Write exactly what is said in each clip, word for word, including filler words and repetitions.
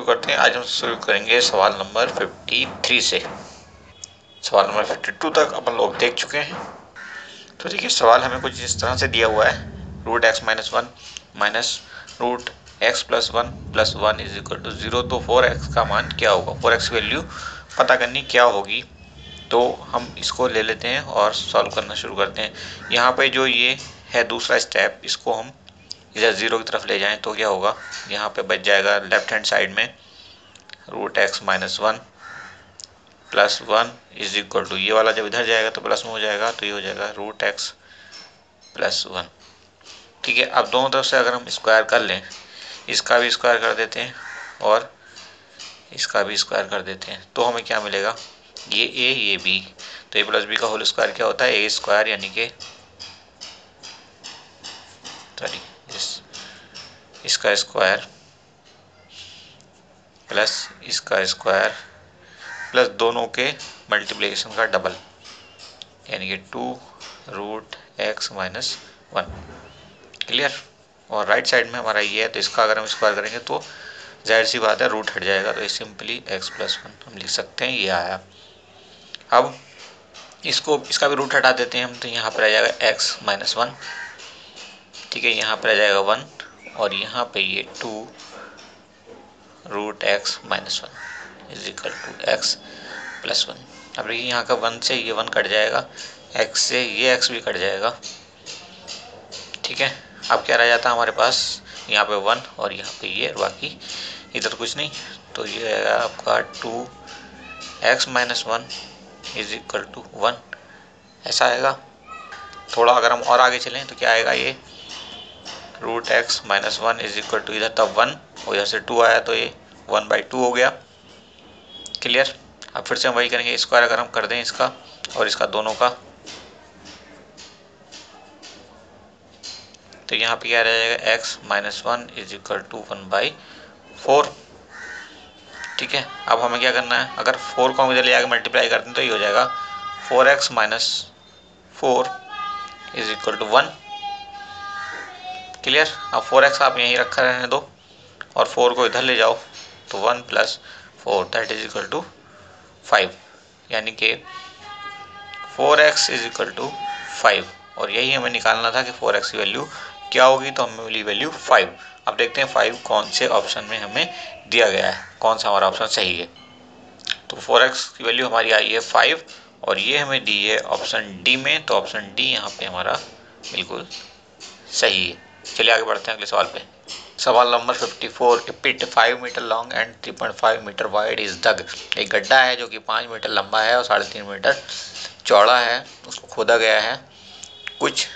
करते हैं। आज हम शुरू करेंगे सवाल नंबर तिरेपन से। सवाल नंबर बावन तक अपन लोग देख चुके हैं। तो देखिए सवाल हमें कुछ इस तरह से दिया हुआ है, root x minus one minus root x plus one plus one is equal to zero. तो फोर एक्स का मान क्या होगा, फोर एक्स वैल्यू पता करनी क्या होगी। तो हम इसको ले लेते हैं और सॉल्व करना शुरू करते हैं। यहाँ पर जो ये है दूसरा स्टेप, इसको हम इधर ज़ीरो की तरफ ले जाएं तो क्या होगा, यहाँ पे बच जाएगा लेफ्ट हैंड साइड में root x minus one plus one is equal to, ये वाला जब इधर जाएगा तो प्लस में हो जाएगा, तो ये हो जाएगा रूट एक्स प्लस वन। ठीक है, अब दोनों तरफ से अगर हम स्क्वायर कर लें, इसका भी स्क्वायर कर देते हैं और इसका भी स्क्वायर कर देते हैं, तो हमें क्या मिलेगा, ये ए ये बी। तो ए प्लस बी का होल स्क्वायर क्या होता है, ए स्क्वायर, यानी कि सॉरी इस, इसका स्क्वायर प्लस इसका स्क्वायर प्लस दोनों के मल्टीप्लिकेशन का डबल, यानी कि two root x minus one. Clear. और राइट साइड में हमारा ये है, तो इसका अगर हम स्क्वायर करेंगे तो जाहिर सी बात है रूट हट जाएगा, तो सिंपली एक्स प्लस वन हम लिख सकते हैं, ये आया। अब इसको इसका भी रूट हटा देते हैं हम, तो यहाँ पर आ जाएगा एक्स माइनस वन, ठीक है, यहाँ पर आ जाएगा वन और यहाँ पे ये two root x minus one is equal to x plus one. अब देखिए यहाँ का वन से ये वन कट जाएगा, एक्स से ये एक्स भी कट जाएगा, ठीक है। अब क्या रह जाता है हमारे पास, यहाँ पे वन और यहाँ पे ये, बाकी इधर कुछ नहीं, तो ये रहेगा आपका two x minus one is equal to one, ऐसा आएगा। थोड़ा अगर हम और आगे चलें तो क्या आएगा, ये root x minus one is equal to, इधर तब वन और इधर से टू आया तो ये वन बाई टू हो गया। क्लियर। अब फिर से हम वही करेंगे, स्क्वायर अगर हम कर दें इसका और इसका दोनों का, तो यहाँ पे क्या रह जाएगा, x minus one is equal to one by four. ठीक है, अब हमें क्या करना है, अगर फोर को हम इधर ले आकर मल्टीप्लाई करते हैं तो ये हो जाएगा four x minus four is equal to one. Clear. अब फोर एक्स आप यहीं रखा रहने दो और फोर को इधर ले जाओ, तो one plus four that is equal to five, यानी कि four x is equal to five. और यही हमें निकालना था कि फोर एक्स की वैल्यू क्या होगी, तो हमें मिली वैल्यू फाइव। अब देखते हैं फाइव कौन से ऑप्शन में हमें दिया गया है, कौन सा हमारा ऑप्शन सही है। तो फोर एक्स की वैल्यू हमारी आई है फाइव और ये हमें दी है ऑप्शन डी में, तो ऑप्शन डी यहाँ पर हमारा बिल्कुल सही है। चलिए आगे बढ़ते हैं अगले सवाल पे। सवाल नंबर चौवन, a pit five metre long and three point five metre wide is dug. एक गड्ढा है जो कि पाँच मीटर लंबा है और साढ़े तीन मीटर चौड़ा है, उसको खोदा गया है कुछ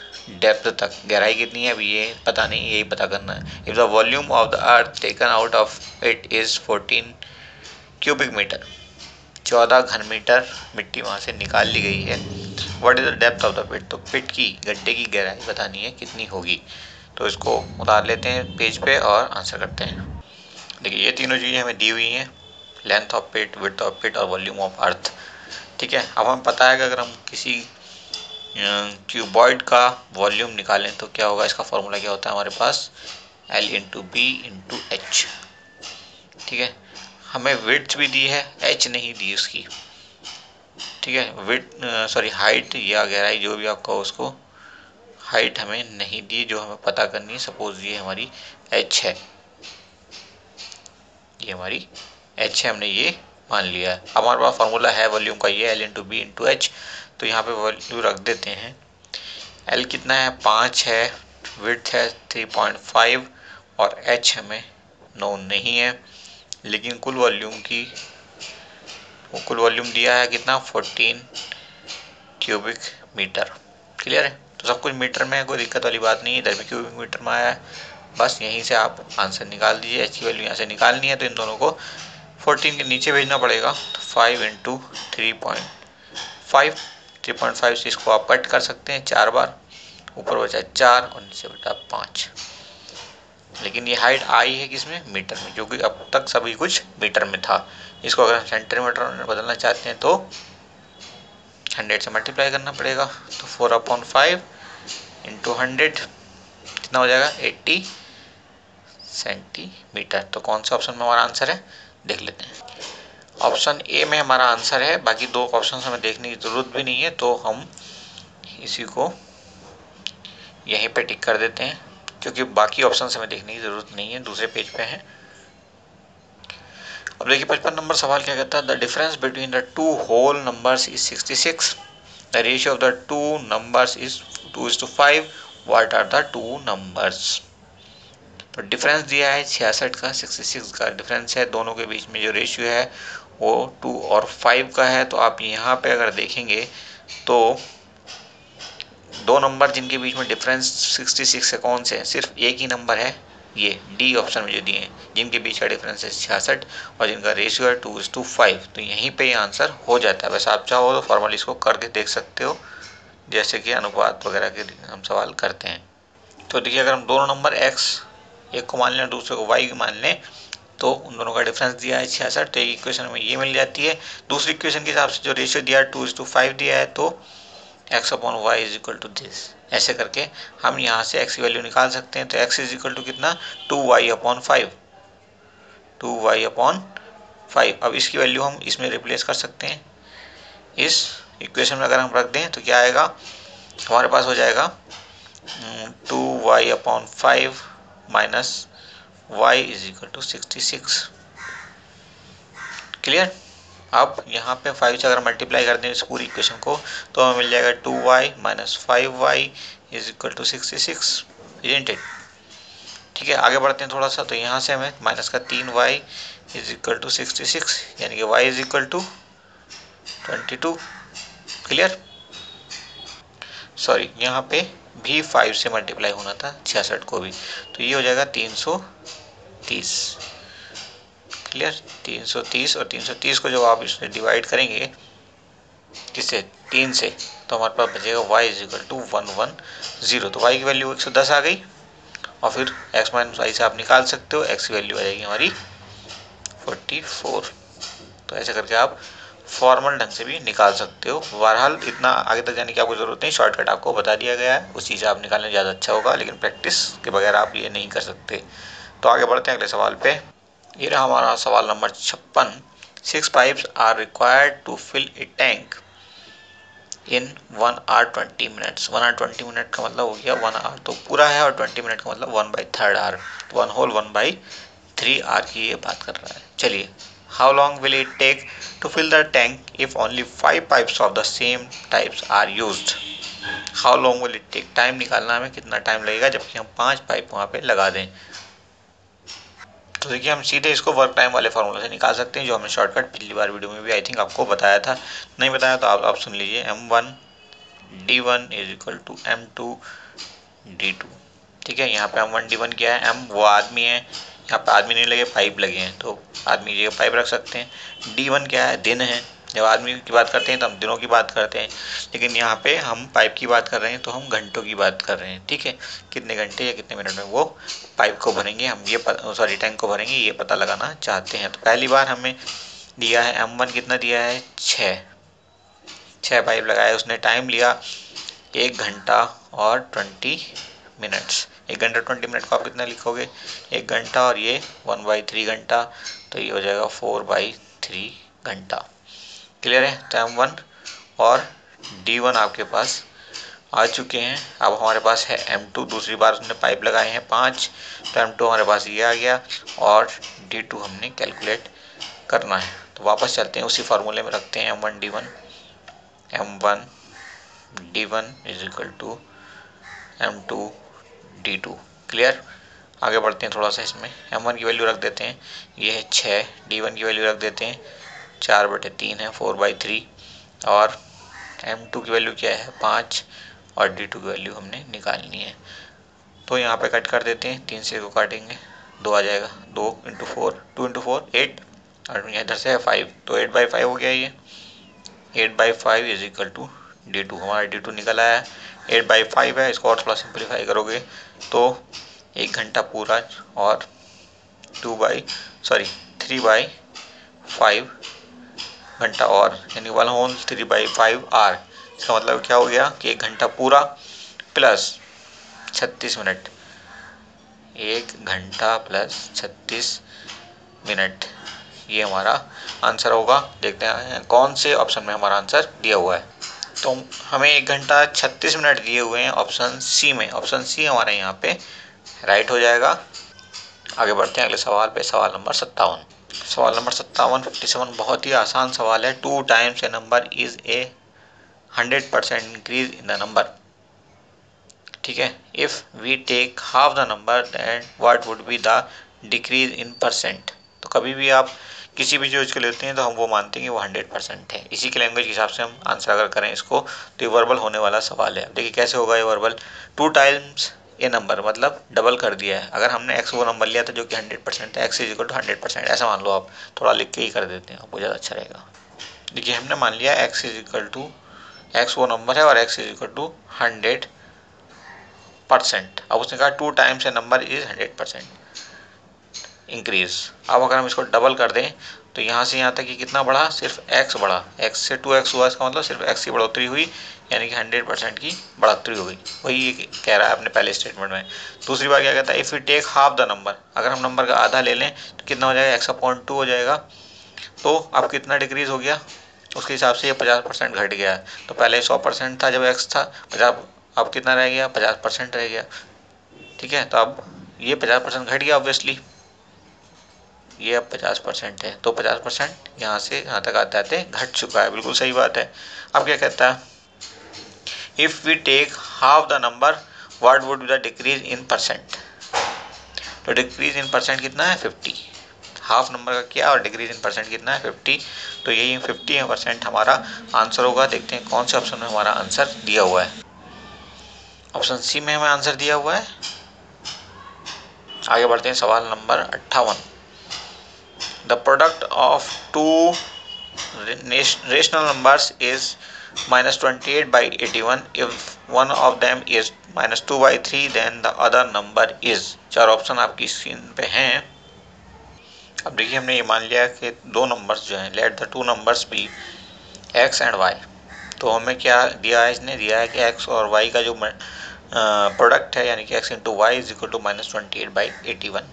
डेप्थ तक। गहराई कितनी है अभी ये पता नहीं, यही पता करना है। If the volume of the earth taken out of it is fourteen cubic metre, चौदह घन मीटर मिट्टी वहाँ से निकाल ली गई है, what is the depth of the pit. तो पिट की, गड्ढे की गहराई बतानी है कितनी होगी। तो इसको उतार लेते हैं पेज पे और आंसर करते हैं। देखिए ये तीनों चीज़ें हमें दी हुई हैं, length of pit, width of pit और वॉल्यूम ऑफ अर्थ। ठीक है, अब हमें पता है कि अगर हम किसी क्यूबॉइड का वॉल्यूम निकालें तो क्या होगा, इसका फॉर्मूला क्या होता है हमारे पास, l into b into h. ठीक है, हमें विड्थ भी दी है, एच नहीं दी उसकी। ठीक है, विड्थ सॉरी हाइट या गहराई जो भी आपका, उसको हाइट हमें नहीं दी, जो हमें पता करनी है। सपोज ये हमारी h है, ये हमारी h है, हमने ये मान लिया है। अब हमारे पास फॉर्मूला है वॉल्यूम का, ये l into b into h. तो यहाँ पे वॉल्यू रख देते हैं, एल कितना है पाँच है, विड्थ है थ्री पॉइंट फाइव और h हमें नोन नहीं है, लेकिन कुल वॉल्यूम की, वो कुल वॉल्यूम दिया है कितना, फोर्टीन क्यूबिक मीटर। क्लियर है, तो सब कुछ मीटर में है, कोई दिक्कत वाली बात नहीं है, इधर भी क्यूबिक मीटर में आया है। बस यहीं से आप आंसर निकाल दीजिए, एच की वैल्यू यहाँ से निकालनी है, तो इन दोनों को फोर्टीन के नीचे भेजना पड़ेगा। तो five into three point five three point five से इसको आप कट कर सकते हैं चार बार, ऊपर बचा चार और नीचे बचा पाँच। लेकिन ये हाइट आई है किस में, मीटर में, जो कि अब तक सभी कुछ मीटर में था। इसको अगर हम सेंटीमीटर में बदलना चाहते हैं तो हंड्रेड से मल्टीप्लाई करना पड़ेगा, तो four upon five into hundred कितना हो जाएगा, एट्टी सेंटीमीटर। तो कौन सा ऑप्शन में हमारा आंसर है देख लेते हैं, ऑप्शन ए में हमारा आंसर है। बाकी दो ऑप्शन हमें देखने की ज़रूरत भी नहीं है, तो हम इसी को यहीं पे टिक कर देते हैं क्योंकि बाकी ऑप्शन हमें देखने की ज़रूरत नहीं है, दूसरे पेज पे है। अब देखिए पचपन नंबर सवाल क्या कहता है, the difference between the two whole numbers is sixty six, the ratio of the two numbers is two is two five, what are the two numbers. तो डिफरेंस दिया है छियासठ का, छियासठ का डिफरेंस है, दोनों के बीच में जो रेशियो है वो टू और फाइव का है। तो आप यहाँ पे अगर देखेंगे तो दो नंबर जिनके बीच में डिफरेंस छियासठ है कौन से, सिर्फ एक ही नंबर है ये डी ऑप्शन में जो दिए हैं, जिनके बीच का डिफरेंस है छियासठ और जिनका रेशियो है टू इज टू फाइव। तो यहीं पे ये यह आंसर हो जाता है। वैसे आप चाहो तो फॉर्मली इसको करके देख सकते हो, जैसे कि अनुपात वगैरह के हम सवाल करते हैं। तो देखिए अगर हम दोनों नंबर एक्स, एक को मान लें दूसरे को वाई मान लें, तो उन दोनों का डिफरेंस दिया है छियासठ, तो एक इक्वेशन में ये मिल जाती है। दूसरी इक्वेशन के हिसाब से जो रेशियो दिया है टू इज टू फाइव दिया है, तो x upon y is equal to this, ऐसे करके हम यहाँ से x की वैल्यू निकाल सकते हैं। तो x इज इक्वल टू कितना, two y upon five, two y upon five. अब इसकी वैल्यू हम इसमें रिप्लेस कर सकते हैं, इस इक्वेशन में अगर हम रख दें तो क्या आएगा, हमारे पास हो जाएगा two y upon five minus y is equal to sixty six. Clear. अब यहाँ पे फाइव से अगर मल्टीप्लाई कर दें इस पूरी इक्वेशन को तो हमें मिल जाएगा two y minus five y is equal to sixty six, isn't it. ठीक है, आगे बढ़ते हैं थोड़ा सा। तो यहाँ से हमें माइनस का तीन y is equal to sixty six, यानी कि y is equal to twenty two. Clear, sorry यहाँ पे भी फाइव से मल्टीप्लाई होना था छियासठ को भी, तो ये हो जाएगा तीन सौ तीस। क्लियर, तीन सौ तीस और तीन सौ तीस को जब आप इसमें डिवाइड करेंगे किससे, तीन से, तो हमारे पास बचेगा y is equal to one one zero. तो y की वैल्यू एक सौ दस आ गई और फिर x माइनस वाई से आप निकाल सकते हो, x की वैल्यू आ जाएगी हमारी फोर्टी फोर। तो ऐसे करके आप फॉर्मल ढंग से भी निकाल सकते हो। बहरहाल इतना आगे तक जाने की आपको ज़रूरत नहीं, शॉर्टकट आपको बता दिया गया है, उसी से आप निकालने ज़्यादा अच्छा होगा, लेकिन प्रैक्टिस के बगैर आप ये नहीं कर सकते। तो आगे बढ़ते हैं अगले सवाल पे। ये रहा हमारा सवाल नंबर छप्पन, six pipes are required to fill a tank in one hour twenty minutes. One hour twenty minute का मतलब हो गया वन आर तो पूरा है और ट्वेंटी मिनट का मतलब one by third hour, one whole one by three hour की ये बात कर रहा है। चलिए, how long will it take to fill the tank if only five pipes of the same types are used. How long will it take, time निकालना हमें कितना टाइम लगेगा जबकि हम पाँच पाइप वहाँ पर लगा दें। तो देखिए हम सीधे इसको वर्क टाइम वाले फार्मूले से निकाल सकते हैं, जो हमने शॉर्टकट पिछली बार वीडियो में भी आई थिंक आपको बताया था। नहीं बताया तो आप आप सुन लीजिए, M one D one is equal to M two D two. ठीक है, यहाँ पे एम वन डी वन क्या है, एम वो आदमी है, यहाँ पे आदमी नहीं लगे पाइप लगे हैं, तो आदमी की जगह पाइप रख सकते हैं। डी वन क्या है, दिन है, जब आदमी की बात करते हैं तो हम दिनों की बात करते हैं, लेकिन यहाँ पे हम पाइप की बात कर रहे हैं तो हम घंटों की बात कर रहे हैं। ठीक है, कितने घंटे या कितने मिनट में वो पाइप को भरेंगे, हम ये सॉरी टैंक को भरेंगे, ये पता लगाना चाहते हैं। तो पहली बार हमें दिया है एम वन कितना दिया है, छः छः पाइप लगाया, उसने टाइम लिया एक घंटा और ट्वेंटी मिनट्स। एक घंटा ट्वेंटी मिनट को आप कितना लिखोगे, एक घंटा और ये वन बाई थ्री घंटा, तो ये हो जाएगा फोर बाई थ्री घंटा। क्लियर है, टाइम वन और डी वन आपके पास आ चुके हैं। अब हमारे पास है एम टू, दूसरी बार उसने पाइप लगाए हैं पाँच, तो एम टू हमारे पास ये आ गया और डी टू हमने कैलकुलेट करना है। तो वापस चलते हैं उसी फार्मूले में, रखते हैं M one D one, M one D one is equal to M two D two. Clear, आगे बढ़ते हैं थोड़ा सा इसमें, एम वन की वैल्यू रख देते हैं, ये है छः, डी वन की वैल्यू रख देते हैं चार बटे तीन है, फोर बाई थ्री, और एम टू की वैल्यू क्या है, पाँच, और डी टू की वैल्यू हमने निकालनी है। तो यहाँ पे कट कर देते हैं, तीन से को काटेंगे, दो आ जाएगा, दो into four, two into four eight, और इधर से है फाइव, तो एट बाई फाइव हो गया ये, eight by five is equal to D two, हमारा डी टू निकल आया है। एट बाई फाइव है, इसको और थोड़ा सिंप्लीफाई करोगे तो एक घंटा पूरा और two by sorry three by five घंटा और, यानी one whole three by five hour. इसका मतलब क्या हो गया कि एक घंटा पूरा प्लस छत्तीस मिनट, एक घंटा प्लस छत्तीस मिनट, ये हमारा आंसर होगा। देखते हैं कौन से ऑप्शन में हमारा आंसर दिया हुआ है। तो हमें एक घंटा छत्तीस मिनट दिए हुए हैं ऑप्शन सी में, ऑप्शन सी हमारे यहाँ पे राइट हो जाएगा। आगे बढ़ते हैं अगले सवाल पे, सवाल नंबर सत्तावन। सवाल नंबर सत्तावन फिफ्टी सेवन बहुत ही आसान सवाल है। Two times a number is a hundred percent increase in the number. ठीक है, if we take half the number then what would be the decrease in percent. तो कभी भी आप किसी भी चीज़ को लेते हैं तो हम वो मानते हैं कि वो हंड्रेड परसेंट है। इसी के लैंग्वेज के हिसाब से हम आंसर अगर करें इसको तो ये वर्बल होने वाला सवाल है। अब देखिए कैसे होगा ये वर्बल। टू टाइम्स ये नंबर मतलब डबल कर दिया है। अगर हमने एक्स वो नंबर लिया था जो कि हंड्रेड परसेंट है, x is equal to hundred percent, ऐसा मान लो आप, थोड़ा लिख के ही कर देते हैं आपको ज़्यादा अच्छा रहेगा। देखिए हमने मान लिया x is equal to, x वो नंबर है और x is equal to hundred percent. अब उसने कहा two times a number is hundred percent increase. अब अगर हम इसको डबल कर दें तो यहाँ से यहाँ तक कि कितना बढ़ा, सिर्फ एक्स बढ़ा, एक्स से टू एक्स हुआ, इसका मतलब सिर्फ एक्स की बढ़ोतरी हुई, यानी कि हंड्रेड परसेंट की बढ़ोतरी हो गई। वही कह रहा है अपने पहले स्टेटमेंट में। दूसरी बार क्या कहता है, if we take half the number, अगर हम नंबर का आधा ले लें तो कितना हो जाएगा, एक्स अपॉन टू हो जाएगा। तो अब कितना डिक्रीज़ हो गया, उसके हिसाब से ये पचास परसेंट घट गया है। तो पहले सौ परसेंट था जब एक्स था, पचास, अब कितना रह गया, पचास परसेंट रह गया। ठीक है, तो अब ये पचास परसेंट घट गया ऑब्वियसली, ये अब पचास परसेंट है। तो पचास परसेंट यहाँ से यहाँ तक आते आते घट चुका है, बिल्कुल सही बात है। अब क्या कहता है, if we take half the number what would be the decrease in percent. तो डिक्रीज इन परसेंट कितना है, फिफ्टी। हाफ नंबर का किया और डिक्रीज इन परसेंट कितना है, फिफ्टी। तो यही फिफ्टी परसेंट हमारा आंसर होगा। देखते हैं कौन से ऑप्शन में हमारा आंसर दिया हुआ है। ऑप्शन सी में हमें आंसर दिया हुआ है। आगे बढ़ते हैं सवाल नंबर अट्ठावन। The product of two rational numbers is minus twenty eight by eighty one if one of them is minus two by three then the other number is. चार ऑप्शन आपकी स्क्रीन पे हैं। अब देखिए हमने ये मान लिया कि दो नंबर्स जो हैं, let the two numbers be x and y. तो हमें क्या दिया है, इसने दिया है कि एक्स और वाई का जो प्रोडक्ट है, यानी कि x into y is equal to minus twenty eight by eighty one.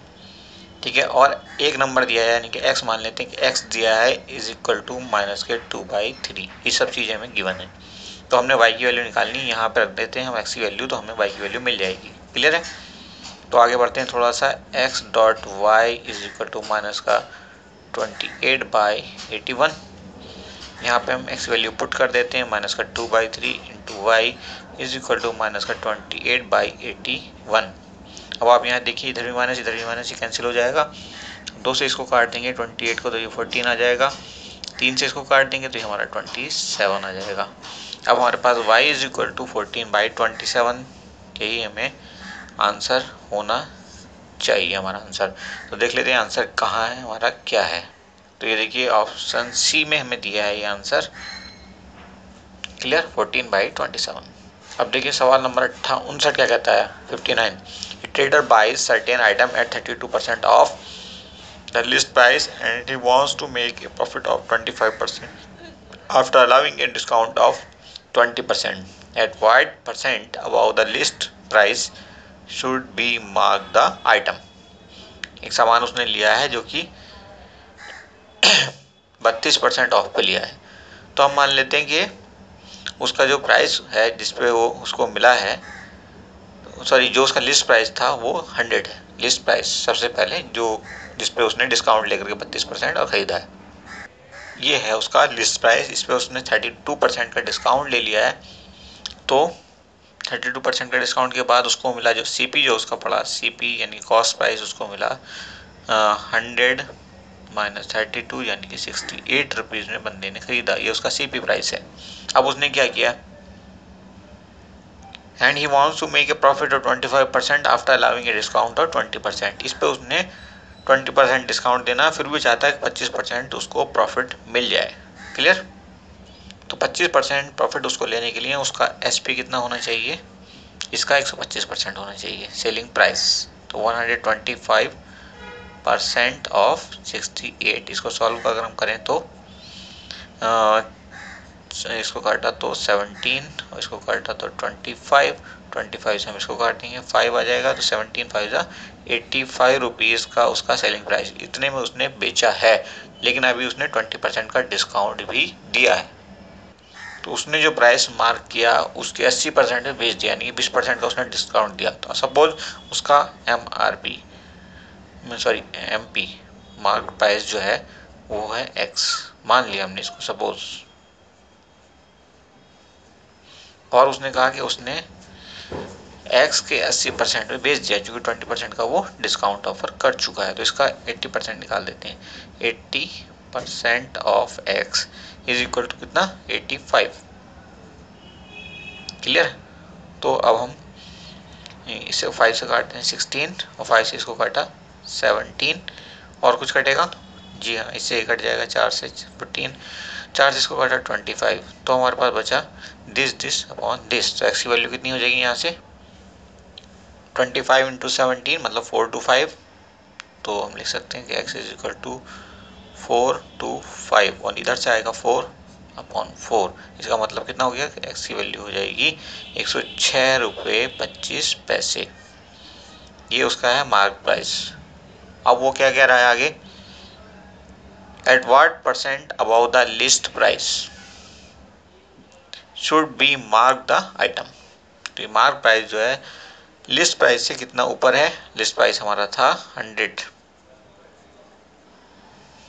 ठीक है, और एक नंबर दिया है, यानी कि एक्स मान लेते हैं कि एक्स दिया है इज इक्वल टू माइनस के टू बाई थ्री। ये सब चीज़ें हमें गिवन है। तो हमने वाई की वैल्यू निकालनी, यहाँ पर रख देते हैं हम एक्स की वैल्यू, तो हमें वाई की वैल्यू मिल जाएगी। क्लियर है। तो आगे बढ़ते हैं थोड़ा सा, x dot y is equal to minus का twenty eight by eighty one. यहाँ पर हम एक्स वैल्यू पुट कर देते हैं, माइनस का two by three into y is equal to minus का twenty eight by eighty one. अब आप यहाँ देखिए, इधर भी माइनस इधर भी माइनस, ये कैंसिल हो जाएगा। दो से इसको काट देंगे अट्ठाईस को तो ये चौदह आ जाएगा, तीन से इसको काट देंगे तो ये हमारा सत्ताईस आ जाएगा। अब हमारे पास y is equal to fourteen by twenty seven, यही हमें आंसर होना चाहिए हमारा आंसर। तो देख लेते हैं आंसर कहाँ है हमारा, क्या है। तो ये देखिए ऑप्शन सी में हमें दिया है ये answer. Clear, fourteen by twenty seven. अब देखिए सवाल नंबर अट्ठा उनसठ क्या कहता है, fifty nine. Trader buys certain item at thirty two percent of the list price and he wants to make a profit of twenty five percent after allowing a discount of twenty percent at what percent above the list price should be mark the item. एक सामान उसने लिया है जो कि बत्तीस percent of पे लिया है, तो हम मान लेते हैं कि उसका जो प्राइस है जिस पे वो उसको मिला है, सॉरी जो उसका लिस्ट प्राइस था वो हंड्रेड है। लिस्ट प्राइस सबसे पहले जो जिस पे उसने डिस्काउंट लेकर के बत्तीस परसेंट और ख़रीदा है, ये है उसका लिस्ट प्राइस। इस पे उसने थर्टी टू परसेंट का डिस्काउंट ले लिया है। तो थर्टी टू परसेंट का डिस्काउंट के बाद उसको मिला जो सी पी, जो उसका पड़ा सी पी यानी कॉस्ट प्राइस, उसको मिला हंड्रेड माइनस थर्टी टू यानी कि सिक्सटी एट रुपीज़ में बंदे ने ख़रीदा। ये उसका सी पी प्राइस है। अब उसने क्या किया, and he wants to make a profit of twenty five percent after allowing a discount of twenty percent. इस पर उसने ट्वेंटी परसेंट डिस्काउंट देना, फिर भी चाहता है कि पच्चीस परसेंट उसको प्रॉफिट मिल जाए। क्लियर, तो पच्चीस परसेंट प्रॉफिट उसको लेने के लिए उसका एस पी कितना होना चाहिए, इसका एक सौ पच्चीस परसेंट होना चाहिए सेलिंग प्राइस। तो one hundred twenty five percent of sixty eight, इसको सॉल्व अगर हम करें तो आ, इसको काटा तो सत्रह और इसको काटा तो पच्चीस, पच्चीस से हम इसको काटेंगे फाइव आ जाएगा। तो सत्रह फाइव ज़ा पचासी रुपीज़ का उसका सेलिंग प्राइस, इतने में उसने बेचा है, लेकिन अभी उसने बीस परसेंट का डिस्काउंट भी दिया है। तो उसने जो प्राइस मार्क किया उसके अस्सी परसेंट में बेच दिया, यानी कि बीस परसेंट का उसने डिस्काउंट दिया। तो सपोज उसका M R P sorry M P mark price जो है वो है एक्स, मान लिया हमने इसको सपोज, और उसने कहा कि उसने एक्स के अस्सी परसेंट में बेच दिया, क्योंकि बीस परसेंट का वो डिस्काउंट ऑफर कर चुका है। तो इसका अस्सी परसेंट निकाल देते हैं, अस्सी percent of x is equal to कितना, पचासी। क्लियर। तो अब हम इसे पाँच से काटते हैं सोलह, और पाँच से इसको काटा सत्रह, और कुछ कटेगा जी हाँ, इससे कट जाएगा चार से फोर्टीन, चार से इसको काटा पच्चीस, तो हमारे पास बचा दिस दिस अपॉन दिस। तो एक्स की वैल्यू कितनी हो जाएगी यहाँ से, पच्चीस इंटू सेवनटीन मतलब फोर टू फाइव, तो हम लिख सकते हैं कि x is equal to four two five, और इधर से आएगा फोर अपॉन फोर, इसका मतलब कितना हो गया कि x की वैल्यू हो जाएगी एक सौ छः रुपये पच्चीस पैसे। ये उसका है मार्क प्राइस। अब वो क्या कह रहा है आगे, at what percent above the list price should be mark the item. तो मार्क प्राइस जो है लिस्ट प्राइस से कितना ऊपर है, लिस्ट प्राइस हमारा था हंड्रेड,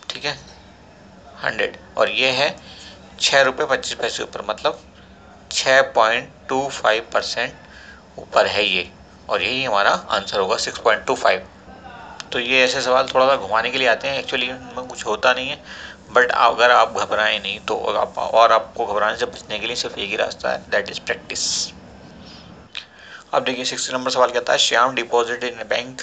ठीक है हंड्रेड, और ये है छः रुपये पच्चीस पैसे ऊपर, मतलब छः पॉइंट टू फाइव परसेंट ऊपर है ये, और यही हमारा आंसर होगा सिक्स पॉइंट टू फाइव। तो ये ऐसे सवाल थोड़ा सा घुमाने के लिए आते हैं, एक्चुअली इनमें कुछ होता नहीं है, बट अगर आप घबराएं नहीं तो आप, और आपको घबराने से बचने के लिए सिर्फ एक ही रास्ता है, दैट इज़ प्रैक्टिस। अब देखिए सिक्सटी नंबर सवाल कहता है, Shyam deposit in bank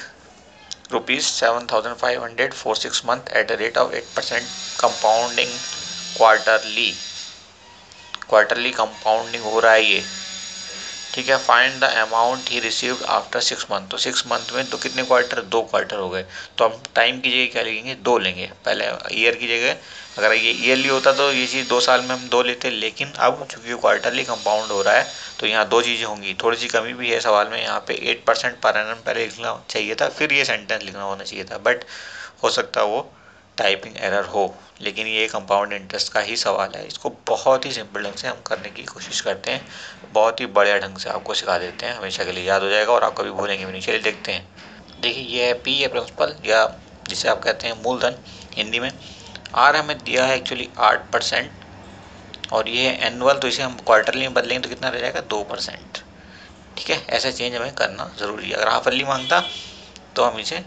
rupees seven thousand five hundred for six month at a rate of eight percent compounding quarterly, quarterly compounding हो रहा है ये, ठीक है। Find the amount he received after six month. तो सिक्स मंथ में तो कितने क्वार्टर, दो क्वार्टर हो गए, तो हम टाइम की जगह क्या लेंगे, दो लेंगे। पहले ईयर की जगह, अगर ये ईयरली होता तो ये चीज़ दो साल में हम दो लेते, लेकिन अब चूंकि क्वार्टरली कंपाउंड हो रहा है तो यहाँ दो चीज़ें होंगी। थोड़ी सी कमी भी है सवाल में, यहाँ पे एट परसेंट पर एनम पहले लिखना चाहिए था, फिर ये सेंटेंस लिखना होना चाहिए था, बट हो सकता वो टाइपिंग एरर हो, लेकिन ये कंपाउंड इंटरेस्ट का ही सवाल है। इसको बहुत ही सिंपल ढंग से हम करने की कोशिश करते हैं, बहुत ही बढ़िया ढंग से आपको सिखा देते हैं, हमेशा के लिए याद हो जाएगा और आप कभी भूलेंगे भी नहीं। चलिए देखते हैं। देखिए ये है पी है प्रिंसिपल, या जिसे आप कहते हैं मूलधन हिंदी में। आर हमें दिया है एक्चुअली आठ परसेंट, और ये है एनुअल, तो इसे हम क्वार्टरली में बदलेंगे तो कितना रह जाएगा, दो परसेंट, ठीक है। ऐसा चेंज हमें करना ज़रूरी है। अगर हाफली मांगता तो हम इसे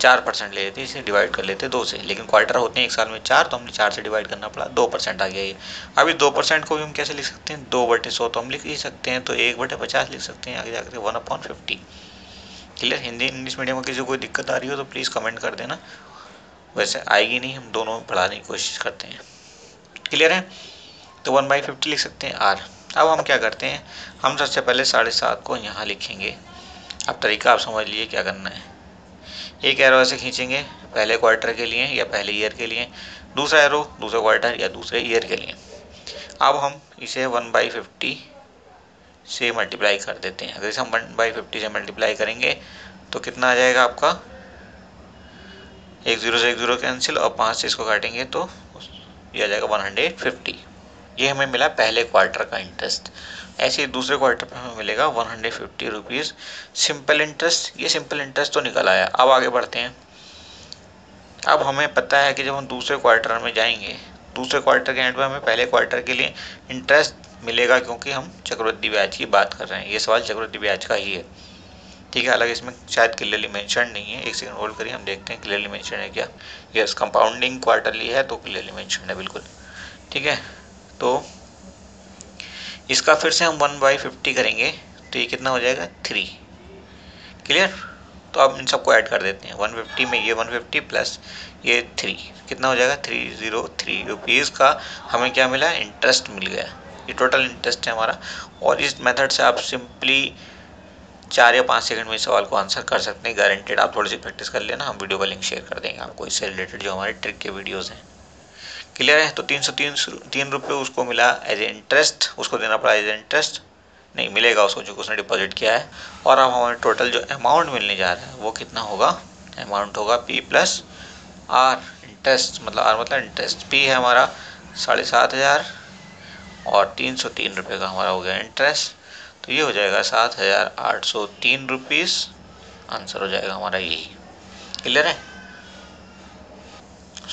चार परसेंट ले लेते, इसे डिवाइड कर लेते दो से, लेकिन क्वार्टर होते हैं एक साल में चार, तो हमने चार से डिवाइड करना पड़ा, दो परसेंट आ गया ये। अभी दो परसेंट को भी हम कैसे लिख सकते हैं, दो बटे सौ तो हम लिख ही सकते हैं, तो एक बटे पचास लिख सकते हैं, आगे जाकर one upon fifty. Clear. Hindi English medium में किसी को कोई दिक्कत आ रही हो तो प्लीज़ कमेंट कर देना, वैसे आएगी नहीं, हम दोनों में पढ़ाने की कोशिश करते हैं। क्लियर है। तो वन बाई फिफ्टी लिख सकते हैं आर। अब हम क्या करते हैं, हम सबसे पहले साढ़े सात को यहाँ लिखेंगे। अब तरीका आप समझ लीजिए क्या करना है, एक एरो ऐसे खींचेंगे पहले क्वार्टर के लिए या पहले ईयर के लिए, दूसरा एरो दूसरे क्वार्टर या दूसरे ईयर के लिए। अब हम इसे वन बाई फिफ्टी से मल्टीप्लाई कर देते हैं। अगर इसे हम वन बाई फिफ्टी से मल्टीप्लाई करेंगे तो कितना आ जाएगा आपका, एक ज़ीरो से एक ज़ीरो कैंसिल, और पाँच से इसको काटेंगे तो ये आ जाएगा वन हंड्रेड फिफ्टी। ये हमें मिला पहले क्वार्टर का इंटरेस्ट। ऐसे दूसरे क्वार्टर पर हमें मिलेगा one hundred fifty rupees simple interest. ये सिंपल इंटरेस्ट तो निकल आया। अब आगे बढ़ते हैं। अब हमें पता है कि जब हम दूसरे क्वार्टर में जाएंगे, दूसरे क्वार्टर के एंड में हमें पहले क्वार्टर के लिए इंटरेस्ट मिलेगा, क्योंकि हम चक्रवृद्धि ब्याज की बात कर रहे हैं। ये सवाल चक्रवृद्धि ब्याज का ही है, ठीक है। हालांकि इसमें शायद क्लियरली मेंशन नहीं है, एक सेकंड होल्ड करिए, हम देखते हैं क्लियरली मेंशन है क्या। यस, कंपाउंडिंग क्वार्टरली है तो क्लियरली मेंशन है, बिल्कुल ठीक है। तो इसका फिर से हम वन बाई फिफ्टी करेंगे तो ये कितना हो जाएगा, थ्री। क्लियर। तो अब इन सबको ऐड कर देते हैं। वन फिफ्टी में ये वन फिफ्टी प्लस ये थ्री, कितना हो जाएगा, थ्री ज़ीरो थ्री रुपीज़ का हमें क्या मिला, इंटरेस्ट मिल गया। ये टोटल इंटरेस्ट है हमारा, और इस मेथड से आप सिंपली चार या पाँच सेकंड में इस सवाल को आंसर कर सकते हैं, गारंटेड। आप थोड़ी सी प्रैक्टिस कर लेना, हम वीडियो का लिंक शेयर कर देंगे आपको, इससे रिलेटेड जो हमारे ट्रिक के वीडियोज़ हैं। क्लियर है। तो तीन सौ तीन तीन रुपये उसको मिला एज ए इंटरेस्ट, उसको देना पड़ा एज ए इंटरेस्ट, नहीं मिलेगा उसको जो उसने डिपॉजिट किया है। और अब हमें टोटल जो अमाउंट मिलने जा रहा है वो कितना होगा, अमाउंट होगा पी प्लस आर इंटरेस्ट, मतलब आर मतलब इंटरेस्ट, पी है हमारा साढ़े सात हज़ार और तीन सौ तीन रुपये का हमारा हो गया इंटरेस्ट, तो ये हो जाएगा सात हज़ार आठ सौ तीन रुपीज़, आंसर हो जाएगा हमारा यही। क्लियर है?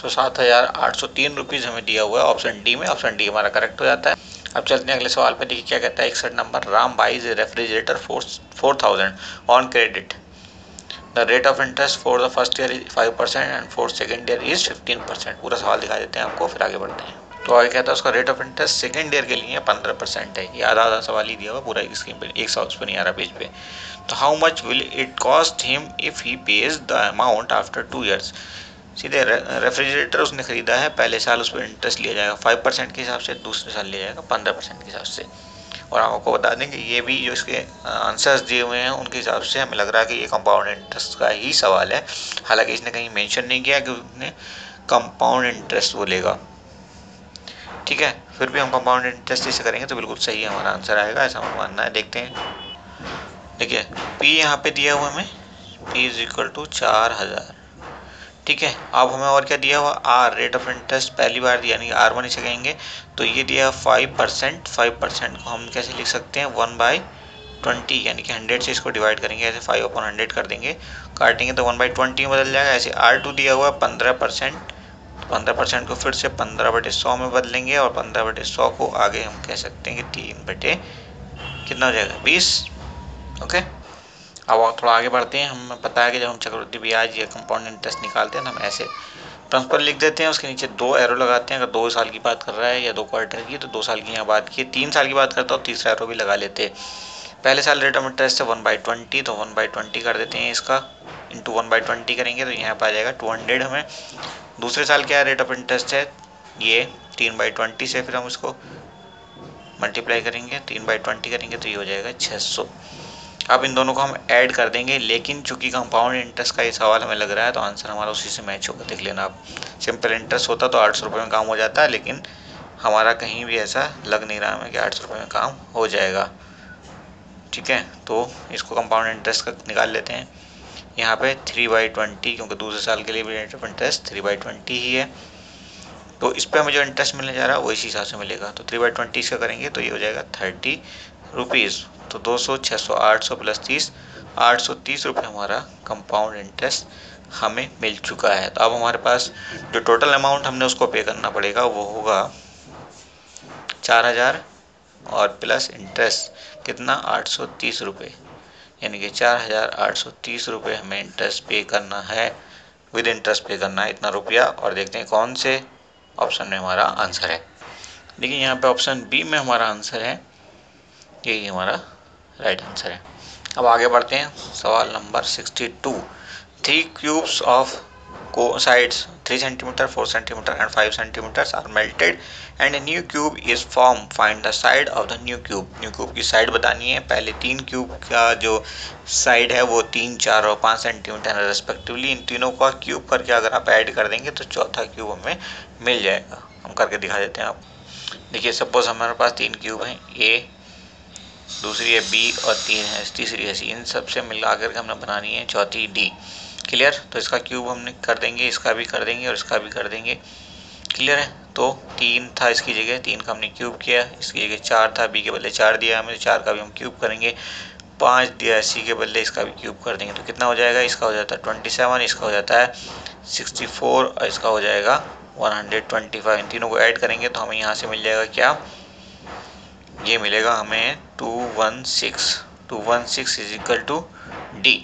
सो सात हज़ार आठ सौ तीन रुपीज़ हमें दिया हुआ है ऑप्शन डी में, ऑप्शन डी हमारा करेक्ट हो जाता है। अब चलते हैं अगले सवाल पे, देखिए क्या कहता है। इकसठ number, Ram buys refrigerator four four thousand on credit, the rate of interest for the first year is five percent and for second year is fifteen percent. पूरा सवाल दिखा देते हैं आपको, फिर आगे बढ़ते हैं। तो आगे कहता है उसका rate of interest second year के लिए पंद्रह परसेंट है। ये आधा आधा सवाल ही दिया हुआ, पूरा स्क्रीन पर एक साउस पर नहीं आ रहा पेज पे। तो how much will it cost him if he pays the amount after two years. सीधे रेफ्रिजरेटर उसने ख़रीदा है, पहले साल उस पर इंटरेस्ट लिया जाएगा फाइव परसेंट के हिसाब से, दूसरे साल लिया जाएगा पंद्रह परसेंट के हिसाब से। और आपको बता दें कि ये भी जो इसके आंसर्स दिए हुए हैं उनके हिसाब से हमें लग रहा है कि ये कंपाउंड इंटरेस्ट का ही सवाल है, हालांकि इसने कहीं मेंशन नहीं किया कि उसने कंपाउंड इंटरेस्ट बोलेगा। ठीक है, फिर भी हम कंपाउंड इंटरेस्ट इसे करेंगे तो बिल्कुल सही हमारा आंसर आएगा, ऐसा हमें मानना है। देखते हैं, देखिए पी यहाँ पे दिया हुआ हमें, पी इज इक्वल टू चार हज़ार। ठीक है, अब हमें और क्या दिया हुआ, आर रेट ऑफ इंटरेस्ट पहली बार दिया, यानी आर वन इसे कहेंगे। तो ये दिया फाइव परसेंट, फाइव परसेंट को हम कैसे लिख सकते हैं, वन बाई ट्वेंटी, यानी कि हंड्रेड से इसको डिवाइड करेंगे, ऐसे फाइव अपॉन हंड्रेड कर देंगे, काटेंगे तो वन बाई ट्वेंटी में बदल जाएगा। ऐसे आर टू दिया हुआ पंद्रह परसेंट, पंद्रह परसेंट को फिर से पंद्रह बटे सौ में बदलेंगे और पंद्रह बटे सौ को आगे हम कह सकते हैं कि तीन बटे कितना हो जाएगा, बीस। Okay okay? अब और थोड़ा आगे बढ़ते हैं। हमें पता है कि जब हम चक्रवृद्धि ब्याज या कंपाउंड इंटरेस्ट निकालते हैं तो हम ऐसे प्रिंसिपल लिख देते हैं, उसके नीचे दो एरो लगाते हैं। अगर दो साल की बात कर रहा है या दो क्वार्टर की तो दो साल की यहाँ बात की, तीन साल की बात करता हूँ तीसरा एरो भी लगा लेते हैं। पहले साल रेट ऑफ इंटरेस्ट है वन बाई ट्वेंटी, तो वन बाई ट्वेंटी कर देते हैं, इसका इंटू वन बाई ट्वेंटी करेंगे तो यहाँ पर आ जाएगा टू हंड्रेड हमें। दूसरे साल क्या रेट ऑफ इंटरेस्ट है ये तीन बाई ट्वेंटी से, फिर हम इसको मल्टीप्लाई करेंगे, तीन बाई ट्वेंटी करेंगे तो ये हो जाएगा छः सौ। अब इन दोनों को हम ऐड कर देंगे, लेकिन चूंकि कंपाउंड इंटरेस्ट का ये सवाल हमें लग रहा है तो आंसर हमारा उसी से मैच होगा। देख लेना आप, सिंपल इंटरेस्ट होता तो आठ सौ रुपये में काम हो जाता है, लेकिन हमारा कहीं भी ऐसा लग नहीं रहा हमें कि आठ सौ रुपये में काम हो जाएगा। ठीक है, तो इसको कंपाउंड इंटरेस्ट का निकाल लेते हैं। यहाँ पे थ्री बाई ट्वेंटी, क्योंकि दूसरे साल के लिए भी rate of interest three by twenty ही है, तो इस पर हमें जो इंटरेस्ट मिलने जा रहा है वो इसी हिसाब से मिलेगा। तो थ्री बाई ट्वेंटी इसका करेंगे तो ये हो जाएगा थर्टी रुपीज़, तो दो सौ, छः सौ, आठ सौ प्लस तीस, आठ सौ तीस रुपये हमारा कंपाउंड इंटरेस्ट हमें मिल चुका है। तो अब हमारे पास जो टोटल अमाउंट हमने उसको पे करना पड़ेगा वो होगा चार हज़ार और प्लस इंटरेस्ट कितना, आठ सौ तीस रुपये, यानी कि चार हज़ार आठ सौ तीस रुपये हमें इंटरेस्ट पे करना है, विद इंटरेस्ट पे करना है इतना रुपया। और देखते हैं कौन से ऑप्शन में हमारा आंसर है। देखिए यहाँ पे ऑप्शन बी में हमारा आंसर है, यही हमारा राइट आंसर है। अब आगे बढ़ते हैं, सवाल number sixty two. Three cubes of को sides three centimeter, four centimeter and five centimeter are melted and a new cube is form, find the side of the new cube. New cube की side बतानी है। पहले तीन cube का जो side है वो तीन, चार और पाँच सेंटीमीटर रेस्पेक्टिवली, इन तीनों का क्यूब करके अगर आप ऐड कर देंगे तो चौथा क्यूब हमें मिल जाएगा। हम करके दिखा देते हैं आप। देखिए सपोज हमारे पास तीन क्यूब हैं, ए, दूसरी है बी और तीन है तीसरी है सी, इन सबसे मिला करके हमने बनानी है चौथी डी। क्लियर, तो इसका क्यूब हमने कर देंगे, इसका भी कर देंगे और इसका भी कर देंगे। क्लियर है, तो तीन था इसकी जगह, तीन का हमने क्यूब किया, इसकी जगह चार था, बी के बदले चार दिया हमें, चार का भी हम क्यूब करेंगे, पाँच दिया है सी के बदले, इसका भी क्यूब कर देंगे तो कितना हो जाएगा, इसका हो जाता है ट्वेंटी सेवन, इसका हो जाता है सिक्सटी फोर और इसका हो जाएगा वन हंड्रेड ट्वेंटी फाइव। इन तीनों को ऐड करेंगे तो हमें यहाँ से मिल जाएगा क्या, ये मिलेगा हमें two one six, two one six is equal to D.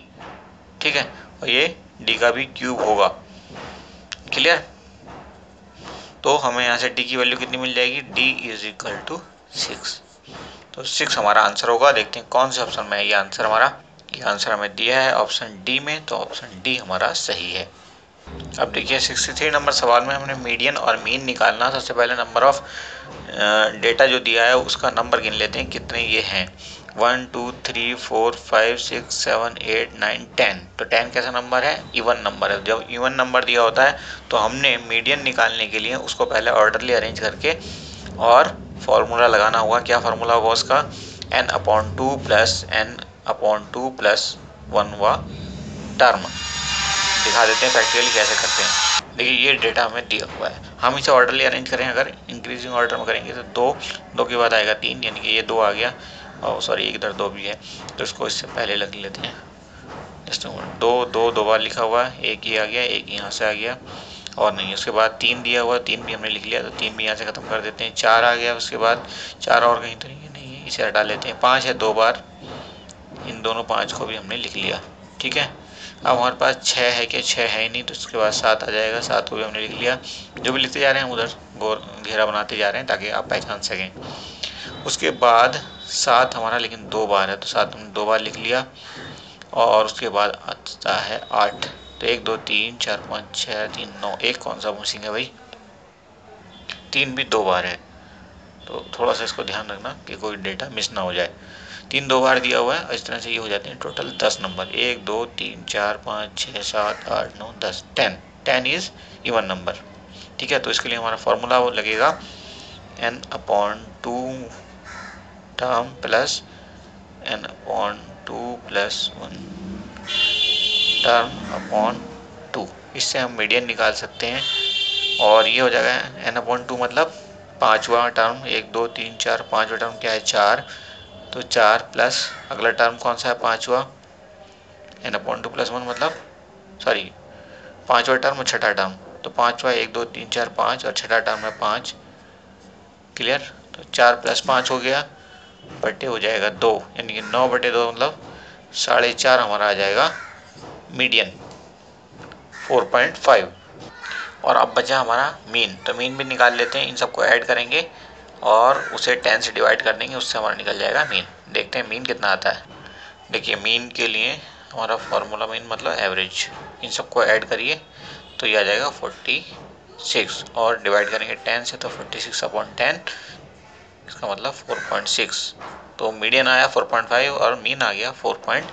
ठीक है, और ये डी का भी क्यूब होगा। क्लियर, तो हमें यहाँ से डी की वैल्यू कितनी मिल जाएगी, D is equal to six, तो सिक्स हमारा आंसर होगा। देखते हैं कौन से ऑप्शन में है ये आंसर हमारा, ये आंसर हमें दिया है ऑप्शन डी में, तो ऑप्शन डी हमारा सही है। अब देखिए सिक्सटी थ्री नंबर सवाल में हमने मीडियन और मीन निकालना। सबसे पहले नंबर ऑफ डेटा जो दिया है उसका नंबर गिन लेते हैं, कितने ये हैं, one two three four five six seven eight nine ten. तो टेन कैसा नंबर है, इवन नंबर है। जब इवन नंबर दिया होता है तो हमने मीडियन निकालने के लिए उसको पहले ऑर्डरली अरेंज करके और फार्मूला लगाना होगा। क्या फार्मूला होगा उसका, n upon two plus n upon two plus वनवा टर्म। दिखा देते हैं प्रैक्टिकली कैसे करते हैं। देखिए ये डेटा हमें दिया हुआ है, हम इसे ऑर्डरली अरेंज करें। अगर इंक्रीजिंग ऑर्डर में करेंगे तो दो दो के बाद आएगा तीन, यानी कि ये दो आ गया और सॉरी इधर दो भी है तो इसको इससे पहले लग लेते हैं। जस्ट दो दो दो बार लिखा हुआ है, एक ही आ गया, एक यहाँ से आ गया और नहीं। उसके बाद तीन दिया हुआ, तीन भी हमने लिख लिया तो तीन भी यहाँ से ख़त्म कर देते हैं। चार आ गया, उसके बाद चार और कहीं तो नहीं, नहीं है, इसे हटा लेते हैं। पाँच है, दो बार इन दोनों पाँच को भी हमने लिख लिया, ठीक है। अब हमारे पास छः है, क्या छः है ही नहीं तो उसके बाद सात आ जाएगा, सात को भी हमने लिख लिया। जो भी लिखते जा रहे हैं उधर गोल घेरा बनाते जा रहे हैं ताकि आप पहचान सकें। उसके बाद सात हमारा लेकिन दो बार है तो सात हमने दो बार लिख लिया और उसके बाद आता है आठ। तो एक दो तीन चार पाँच छः तीन नौ, एक कौन सा मिसिंग है भाई, तीन भी दो बार है तो थोड़ा सा इसको ध्यान रखना कि कोई डेटा मिस ना हो जाए। तीन दो बार दिया हुआ है और इस तरह से ये हो जाते हैं टोटल दस नंबर। एक दो तीन चार पाँच छः सात आठ नौ दस, ten. Ten is even number, ठीक है। तो इसके लिए हमारा फॉर्मूला वो लगेगा n upon two term plus n upon two plus one term upon two. इससे हम मीडियन निकाल सकते हैं और ये हो जाएगा एन अपॉन टू मतलब पाँचवा टर्म। एक दो तीन चार, पाँचवा टर्म क्या है, चार। तो चार प्लस अगला टर्म कौन सा है, पाँचवा, n upon two plus one मतलब सॉरी पाँचवा टर्म और छठा टर्म। तो पाँचवा एक दो तीन चार पाँच और छठा टर्म है पाँच, क्लियर। तो चार प्लस पाँच हो गया बटे हो जाएगा दो, यानी कि नौ बटे दो मतलब साढ़े चार हमारा आ जाएगा मीडियन फोर पॉइंट फाइव। और अब बचा हमारा मीन, तो मीन भी निकाल लेते हैं। इन सबको ऐड करेंगे और उसे टेन से डिवाइड कर देंगे, उससे हमारा निकल जाएगा मीन। देखते हैं मीन कितना आता है। देखिए मीन के लिए हमारा फार्मूला मीन मतलब एवरेज, इन सबको ऐड करिए तो ये आ जाएगा छियालीस और डिवाइड करेंगे टेन से तो छियालीस अपॉन टेन, इसका मतलब फोर पॉइंट सिक्स। तो मीडियन आया फोर पॉइंट फाइव और मीन आ गया फोर पॉइंट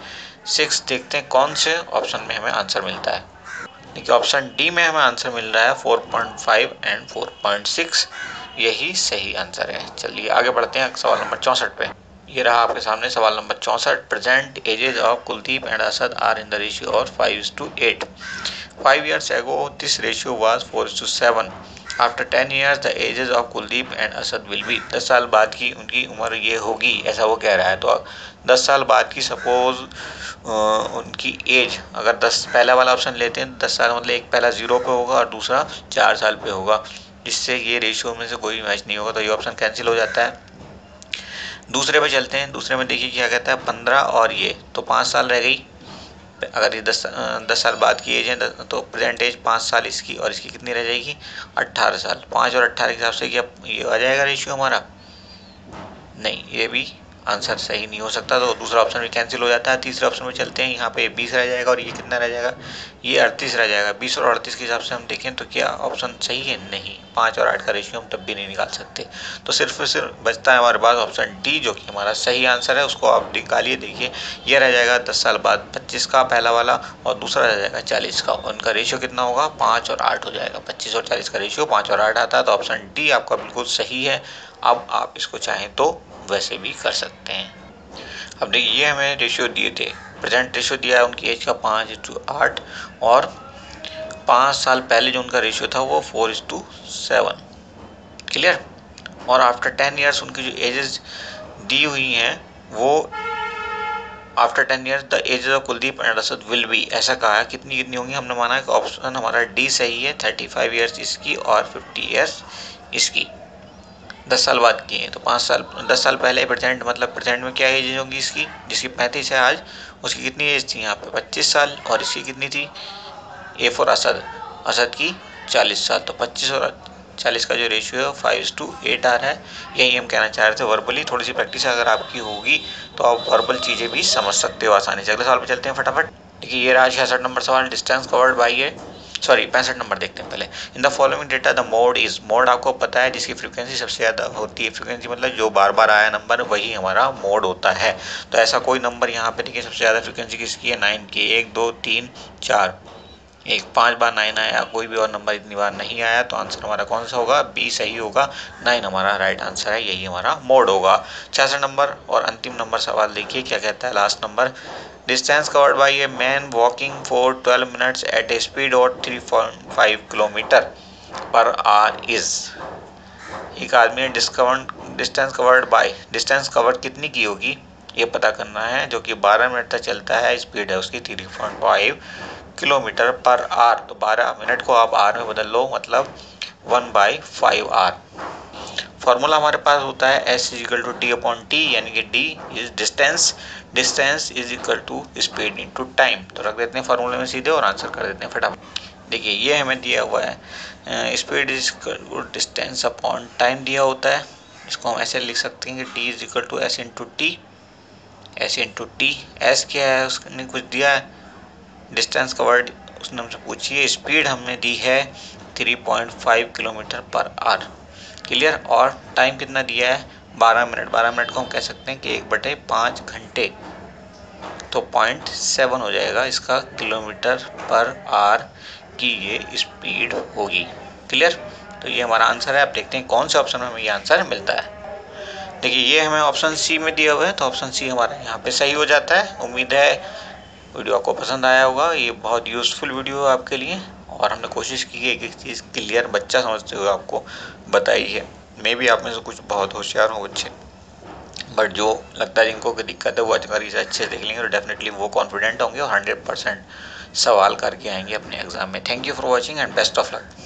सिक्स। देखते हैं कौन से ऑप्शन में हमें आंसर मिलता है। देखिए ऑप्शन डी में हमें आंसर मिल रहा है four point five and four point six, यही सही आंसर है। चलिए आगे बढ़ते हैं सवाल नंबर चौंसठ पे। ये रहा आपके सामने सवाल नंबर चौंसठ। Present ages of Kuldeep and Asad are in the ratio of five is to eight. Five years ago this ratio was four is to seven. After ten years the ages of Kuldeep and Asad will be. दस साल बाद की उनकी उम्र ये होगी, ऐसा वो कह रहा है। तो दस साल बाद की सपोज उनकी एज, अगर दस पहला वाला ऑप्शन लेते हैं दस साल मतलब एक पहला जीरो पे होगा और दूसरा चार साल पे होगा, जिससे ये रेशियो में से कोई मैच नहीं होगा तो ये ऑप्शन कैंसिल हो जाता है। दूसरे पे चलते हैं। दूसरे में देखिए क्या कहता है, पंद्रह और ये तो पाँच साल रह गई। अगर ये दस दस साल बाद की एज है तो प्रेजेंट एज पाँच साल इसकी और इसकी कितनी रह जाएगी, अट्ठारह साल। पाँच और अट्ठारह के हिसाब से क्या ये आ जाएगा रेशियो हमारा, नहीं ये भी आंसर सही नहीं हो सकता तो दूसरा ऑप्शन भी कैंसिल हो जाता है। तीसरे ऑप्शन में चलते हैं, यहाँ पे बीस रह जाएगा और ये कितना रह जाएगा, ये अड़तीस रह जाएगा। बीस और अड़तीस के हिसाब से हम देखें तो क्या ऑप्शन सही है, नहीं। पाँच और आठ का रेशियो हम तब भी नहीं निकाल सकते, तो सिर्फ सिर्फ बचता है हमारे पास ऑप्शन डी जो कि हमारा सही आंसर है। उसको आप निकालिए। देखिए यह रह जाएगा दस साल बाद पच्चीस का पहला वाला और दूसरा रह जाएगा चालीस का, उनका रेशियो कितना होगा, पाँच और आठ हो जाएगा। पच्चीस और चालीस का रेशियो पाँच और आठ आता है, तो ऑप्शन डी आपका बिल्कुल सही है। अब आप इसको चाहें तो वैसे भी कर सकते हैं। अब देखिए ये हमें रेशियो दिए थे, प्रेजेंट रेशियो दिया है उनकी एज का पाँच इज टू आठ और पाँच साल पहले जो उनका रेशियो था वो four is to seven, clear. और आफ्टर टेन ईयर्स उनकी जो एजेस दी हुई हैं वो after ten years the ages of Kuldeep and Asad will be, ऐसा कहा है। कितनी कितनी होंगी, हमने माना कि ऑप्शन हमारा डी सही है। थर्टी फाइव ईयर्स इसकी और फिफ्टी ईयर्स इसकी, दस साल बाद की है तो पाँच साल दस साल पहले प्रेजेंट मतलब प्रेजेंट में क्या एज होगी इसकी, जिसकी पैंतीस है आज, उसकी कितनी एज थी यहाँ पे पच्चीस साल और इसकी कितनी थी, ए फॉर असद, असद की चालीस साल। तो पच्चीस और चालीस का जो रेशियो है फाइव इज टू एट आ रहा है। यही हम कहना चाह रहे थे वर्बली। थोड़ी सी प्रैक्टिस अगर आपकी होगी तो आप वर्बल चीज़ें भी समझ सकते हो आसानी से। अगले सवाल पर चलते हैं फटाफट। देखिए ये रहा छियासठ नंबर सवाल, distance covered by a sorry पैंसठ नंबर देखते हैं पहले। In the following data the mode is, mode आपको पता है जिसकी फ्रीक्वेंसी सबसे ज़्यादा होती है। फ्रीक्वेंसी मतलब जो बार बार आया नंबर वही हमारा मोड होता है। तो ऐसा कोई नंबर यहाँ पे देखिए सबसे ज़्यादा फ्रीक्वेंसी किसकी है, नाइन की। एक दो तीन चार एक पाँच बार नाइन आया, कोई भी और नंबर इतनी बार नहीं आया, तो आंसर हमारा कौन सा होगा? बी सही होगा, नाइन हमारा राइट आंसर है, यही हमारा मोड होगा। छियासठ नंबर और अंतिम नंबर सवाल देखिए क्या कहता है last number. Distance covered by a man walking for twelve minutes at a speed of three point five kilometer per hour is. एक आदमी ने discover distance covered by, distance cover कितनी की होगी ये पता करना है, जो कि बारह मिनट तक चलता है, स्पीड है उसकी three point five kilometer per hour. तो बारह मिनट को आप आर में बदल लो, मतलब one by five hour. Formula हमारे पास होता है S is equal to T upon T, यानी कि D is distance, distance is equal to speed into time. तो रख देते हैं फॉर्मूले में सीधे और आंसर कर देते हैं फटाफट। देखिए ये हमें दिया हुआ है speed is distance upon time दिया होता है, इसको हम ऐसे लिख सकते हैं कि D is equal to S into T, S into T. S क्या है? उसने कुछ दिया है डिस्टेंस कवर्ड, उसने हमसे पूछिए, स्पीड हमने दी है three point five kilometer per hour, clear. और टाइम कितना दिया है? बारह मिनट। बारह मिनट को हम कह सकते हैं कि एक बटे पाँच घंटे, तो पॉइंट सेवन हो जाएगा इसका किलोमीटर पर आवर की ये स्पीड होगी, क्लियर। तो ये हमारा आंसर है। आप देखते हैं कौन से ऑप्शन में हमें ये आंसर मिलता है। देखिए ये हमें ऑप्शन सी में दिया हुआ है, तो ऑप्शन सी हमारा यहाँ पे सही हो जाता है। उम्मीद है वीडियो आपको पसंद आया होगा, ये बहुत यूज़फुल वीडियो है आपके लिए, और हमने कोशिश की है एक एक चीज़ क्लियर बच्चा समझते हुए आपको बताई है। मे भी आप में से कुछ बहुत होशियार हो बच्चे, बट जो लगता है जिनको कोई दिक्कत है वो अच्छे अच्छे देख लेंगे, और डेफिनेटली वो कॉन्फिडेंट होंगे और हंड्रेड परसेंट सवाल करके आएंगे अपने एग्जाम में। Thank you for watching and best of luck.